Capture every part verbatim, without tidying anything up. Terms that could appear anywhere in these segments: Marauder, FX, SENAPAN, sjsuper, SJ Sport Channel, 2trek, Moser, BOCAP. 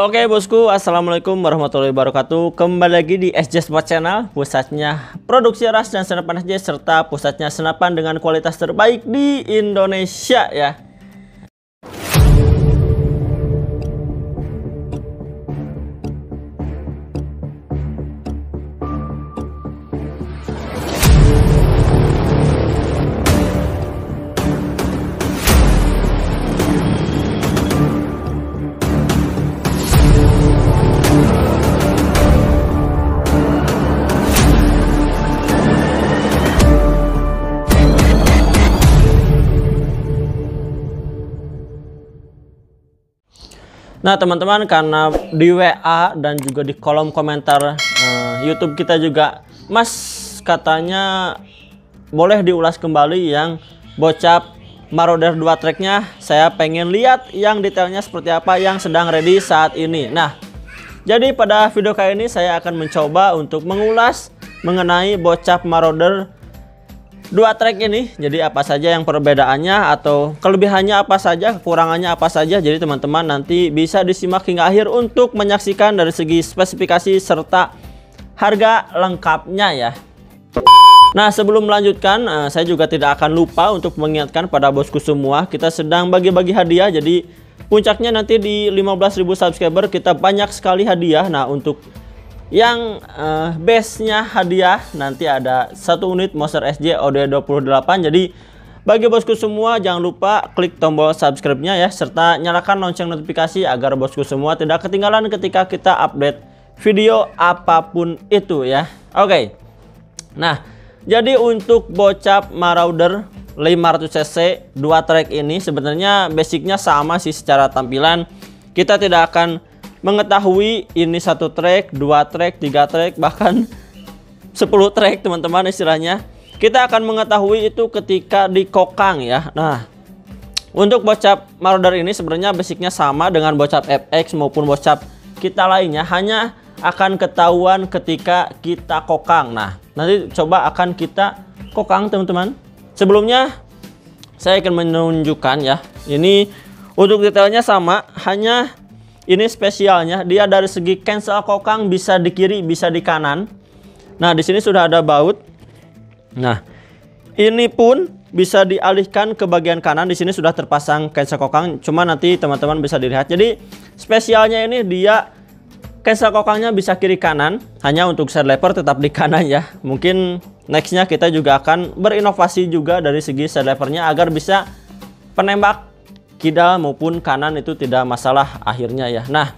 Oke bosku, assalamualaikum warahmatullahi wabarakatuh. Kembali lagi di S J Sport Channel, pusatnya produksi ras dan senapan S J, serta pusatnya senapan dengan kualitas terbaik di Indonesia ya. Nah teman-teman, karena di W A dan juga di kolom komentar eh, YouTube kita juga, Mas katanya boleh diulas kembali yang bocap Marauder dua track-nya. Saya pengen lihat yang detailnya seperti apa yang sedang ready saat ini. Nah, jadi pada video kali ini saya akan mencoba untuk mengulas mengenai bocap Marauder dua track ini. Jadi apa saja yang perbedaannya, atau kelebihannya apa saja, kekurangannya apa saja. Jadi teman-teman nanti bisa disimak hingga akhir untuk menyaksikan dari segi spesifikasi serta harga lengkapnya ya. Nah sebelum melanjutkan, saya juga tidak akan lupa untuk mengingatkan pada bosku semua, kita sedang bagi-bagi hadiah. Jadi puncaknya nanti di lima belas ribu subscriber kita banyak sekali hadiah. Nah untuk yang uh, base-nya hadiah nanti ada satu unit Moser S J O D dua puluh delapan. Jadi bagi bosku semua jangan lupa klik tombol subscribe-nya ya, serta nyalakan lonceng notifikasi agar bosku semua tidak ketinggalan ketika kita update video apapun itu ya. Oke. Okay. Nah, jadi untuk bocap Marauder lima ratus cc dua track ini sebenarnya basicnya sama sih secara tampilan. Kita tidak akan mengetahui ini satu track, dua track, tiga track, bahkan sepuluh track teman-teman istilahnya. Kita akan mengetahui itu ketika di kokang ya. Nah, untuk bocap Marauder ini sebenarnya basicnya sama dengan bocap F X maupun bocap kita lainnya, hanya akan ketahuan ketika kita kokang. Nah, nanti coba akan kita kokang teman-teman. Sebelumnya saya akan menunjukkan ya. Ini untuk detailnya sama, hanya ini spesialnya dia dari segi cancel kokang bisa di kiri bisa di kanan. Nah di sini sudah ada baut. Nah ini pun bisa dialihkan ke bagian kanan. Di sini sudah terpasang cancel kokang. Cuma nanti teman-teman bisa dilihat. Jadi spesialnya ini dia cancel kokangnya bisa kiri kanan. Hanya untuk side lever tetap di kanan ya. Mungkin nextnya kita juga akan berinovasi juga dari segi side levernya agar bisa penembak kidal maupun kanan itu tidak masalah akhirnya ya. Nah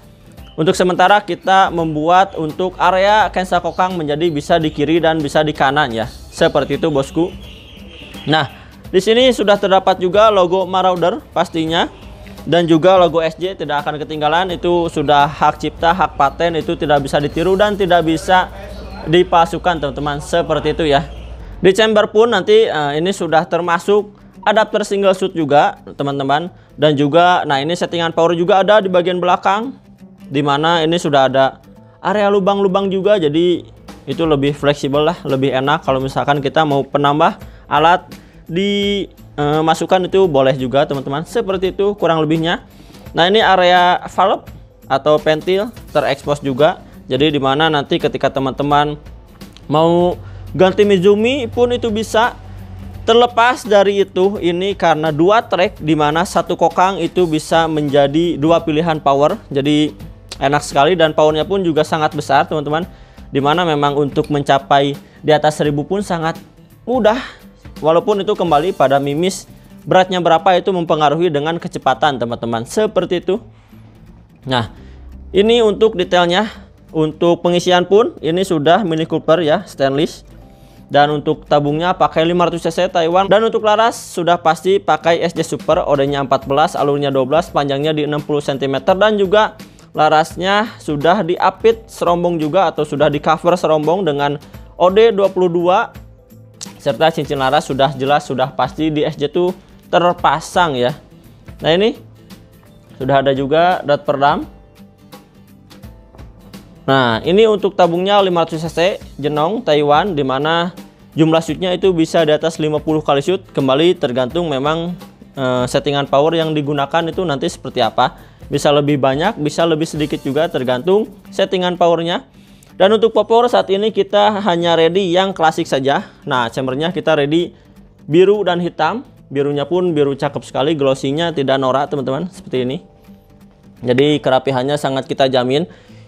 untuk sementara kita membuat untuk area cancel kokang menjadi bisa di kiri dan bisa di kanan ya, seperti itu bosku. Nah di sini sudah terdapat juga logo Marauder pastinya, dan juga logo S J tidak akan ketinggalan. Itu sudah hak cipta, hak paten, itu tidak bisa ditiru dan tidak bisa dipalsukan teman-teman, seperti itu ya. Di chamber pun nanti uh, ini sudah termasuk adapter single shoot juga teman-teman, dan juga nah ini settingan power juga ada di bagian belakang, dimana ini sudah ada area lubang-lubang juga. Jadi itu lebih fleksibel lah, lebih enak kalau misalkan kita mau penambah alat dimasukkan, eh, itu boleh juga teman-teman, seperti itu kurang lebihnya. Nah ini area valve atau pentil terekspos juga, jadi dimana nanti ketika teman-teman mau ganti Mizumi pun itu bisa. Terlepas dari itu, ini karena dua track dimana satu kokang itu bisa menjadi dua pilihan power. Jadi enak sekali dan powernya pun juga sangat besar teman-teman, dimana memang untuk mencapai di atas seribu pun sangat mudah. Walaupun itu kembali pada mimis beratnya berapa, itu mempengaruhi dengan kecepatan teman-teman, seperti itu. Nah ini untuk detailnya. Untuk pengisian pun ini sudah Mini Cooper ya, stainless. Dan untuk tabungnya pakai lima ratus cc Taiwan. Dan untuk laras sudah pasti pakai S J Super, O D-nya empat belas, alurnya dua belas, panjangnya di enam puluh sentimeter. Dan juga larasnya sudah diapit serombong juga, atau sudah di cover serombong dengan O D dua puluh dua. Serta cincin laras sudah jelas, sudah pasti di S J itu terpasang ya. Nah ini sudah ada juga dot peredam. Nah ini untuk tabungnya lima ratus cc jenong Taiwan, dimana jumlah shootnya itu bisa di atas lima puluh kali shoot. Kembali tergantung memang e, settingan power yang digunakan itu nanti seperti apa. Bisa lebih banyak, bisa lebih sedikit juga tergantung settingan powernya. Dan untuk pop power saat ini kita hanya ready yang klasik saja. Nah, chambernya kita ready biru dan hitam. Birunya pun biru cakep sekali, glossingnya tidak norak teman-teman, seperti ini. Jadi kerapihannya sangat kita jamin.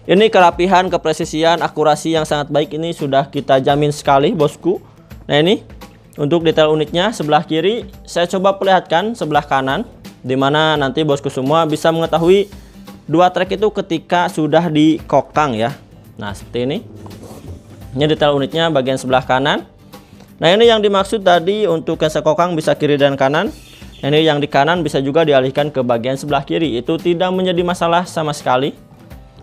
Ini kerapihan, kepresisian, akurasi yang sangat baik ini sudah kita jamin sekali bosku. Nah ini untuk detail uniknya sebelah kiri saya coba perlihatkan sebelah kanan, dimana nanti bosku semua bisa mengetahui dua trek itu ketika sudah dikokang ya. Nah seperti ini, ini detail uniknya bagian sebelah kanan. Nah ini yang dimaksud tadi untuk cancel kokang bisa kiri dan kanan. Ini yang di kanan bisa juga dialihkan ke bagian sebelah kiri, itu tidak menjadi masalah sama sekali.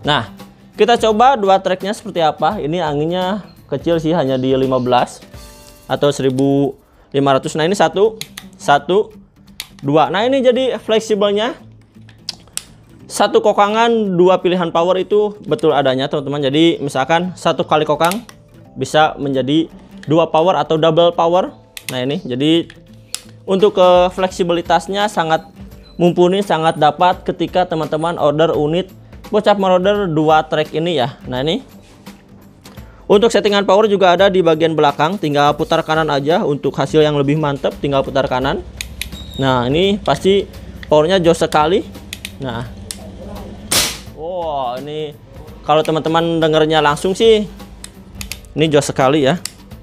Nah kita coba dua treknya seperti apa. Ini anginnya kecil sih, hanya di lima belas atau seribu lima ratus. Nah ini satu, satu, dua. Nah ini jadi fleksibelnya. Satu kokangan dua pilihan power itu betul adanya teman-teman. Jadi misalkan satu kali kokang bisa menjadi dua power atau double power. Nah ini jadi untuk ke fleksibilitasnya sangat mumpuni, sangat dapat ketika teman-teman order unit bocap Marauder dua trek ini ya. Nah ini untuk settingan power juga ada di bagian belakang, tinggal putar kanan aja untuk hasil yang lebih mantep, tinggal putar kanan. Nah ini pasti powernya jauh sekali. Nah wow, ini kalau teman-teman dengernya langsung sih ini jauh sekali ya.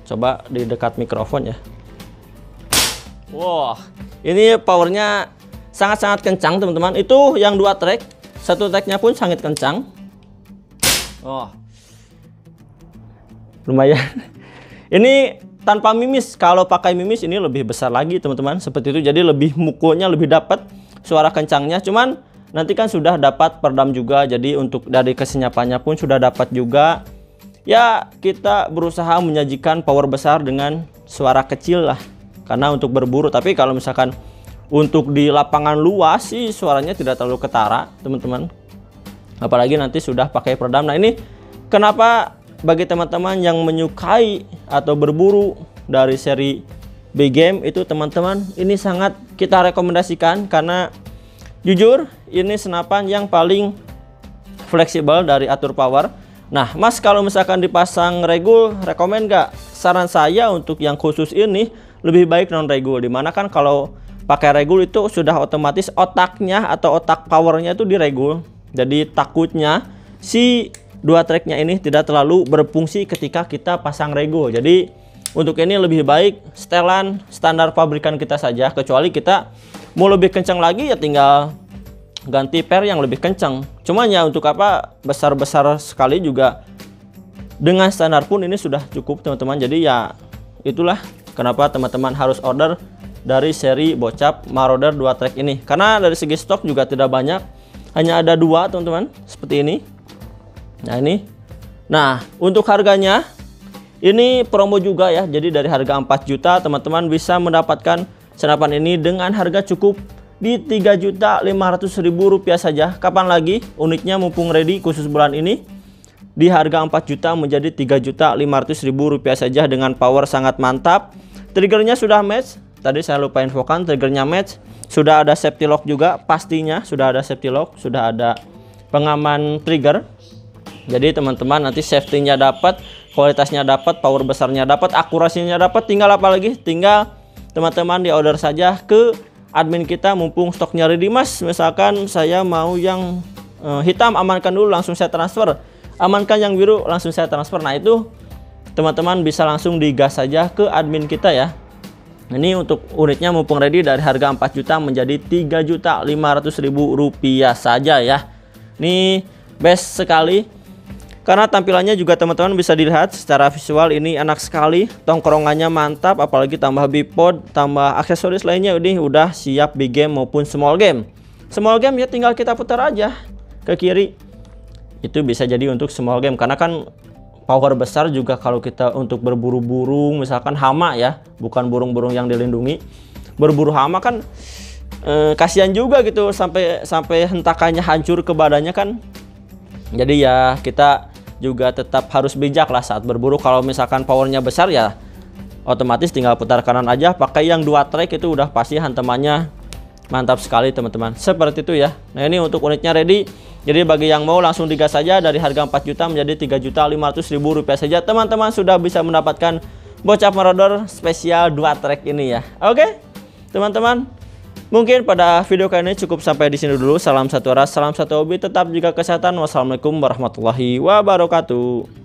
Coba di dekat mikrofon ya. Wow, ini powernya sangat-sangat kencang teman-teman. Itu yang dua trek, satu treknya pun sangat kencang. Oh lumayan. Ini tanpa mimis, kalau pakai mimis ini lebih besar lagi teman-teman, seperti itu. Jadi lebih mukulnya lebih dapat suara kencangnya. Cuman nanti kan sudah dapat peredam juga, jadi untuk dari kesenyapannya pun sudah dapat juga. Ya kita berusaha menyajikan power besar dengan suara kecil lah, karena untuk berburu. Tapi kalau misalkan untuk di lapangan luas sih suaranya tidak terlalu ketara teman-teman, apalagi nanti sudah pakai peredam. Nah ini kenapa bagi teman-teman yang menyukai atau berburu dari seri big game itu teman-teman, ini sangat kita rekomendasikan karena jujur ini senapan yang paling fleksibel dari atur power. Nah mas, kalau misalkan dipasang regul rekomen gak? Saran saya untuk yang khusus ini lebih baik non regul, dimana kan kalau pakai regul itu sudah otomatis otaknya atau otak powernya itu diregul. Jadi takutnya si dua treknya ini tidak terlalu berfungsi ketika kita pasang regul. Jadi untuk ini lebih baik setelan standar pabrikan kita saja, kecuali kita mau lebih kencang lagi ya tinggal ganti per yang lebih kencang. Cuman ya untuk apa besar-besar sekali juga dengan standar pun ini sudah cukup teman-teman. Jadi ya itulah kenapa teman-teman harus order dari seri bocap Marauder dua trek ini, karena dari segi stok juga tidak banyak, hanya ada dua teman-teman, seperti ini. Nah ini, nah untuk harganya ini promo juga ya. Jadi dari harga empat juta teman-teman bisa mendapatkan senapan ini dengan harga cukup di tiga juta lima ratus ribu rupiah saja. Kapan lagi? Uniknya mumpung ready khusus bulan ini di harga empat juta menjadi tiga juta lima ratus ribu rupiah saja, dengan power sangat mantap. Triggernya sudah match, tadi saya lupa infokan triggernya match. Sudah ada safety lock juga pastinya, sudah ada safety lock, sudah ada pengaman trigger. Jadi teman-teman nanti safety-nya dapat, kualitasnya dapat, power besarnya dapat, akurasinya dapat. Tinggal apa lagi? Tinggal teman-teman di order saja ke admin kita mumpung stoknya ready. Mas misalkan saya mau yang eh, hitam, amankan dulu langsung saya transfer, amankan yang biru langsung saya transfer. Nah itu teman-teman bisa langsung digas saja ke admin kita ya. Ini untuk unitnya mumpung ready dari harga empat juta menjadi tiga juta lima ratus ribu rupiah saja ya. Ini best sekali karena tampilannya juga teman-teman bisa dilihat secara visual ini enak sekali, tongkrongannya mantap, apalagi tambah bipod, tambah aksesoris lainnya ini udah siap big game maupun small game. Small game ya tinggal kita putar aja ke kiri, itu bisa jadi untuk small game, karena kan power besar juga kalau kita untuk berburu burung misalkan hama ya, bukan burung-burung yang dilindungi, berburu hama kan eh, kasihan juga gitu, sampai sampai hentakannya hancur ke badannya kan. Jadi ya kita juga tetap harus bijak lah saat berburu. Kalau misalkan powernya besar ya otomatis tinggal putar kanan aja. Pakai yang dua trek itu udah pasti hantamannya Mantap sekali teman-teman, seperti itu ya. Nah ini untuk unitnya ready, jadi bagi yang mau langsung digas saja, dari harga empat juta menjadi tiga juta lima ratus ribu rupiah saja. Teman-teman sudah bisa mendapatkan bocap Marauder spesial dua trek ini ya. Oke teman-teman, mungkin pada video kali ini cukup sampai di sini dulu. Salam satu ras, salam satu hobi, tetap jaga kesehatan. Wassalamualaikum warahmatullahi wabarakatuh.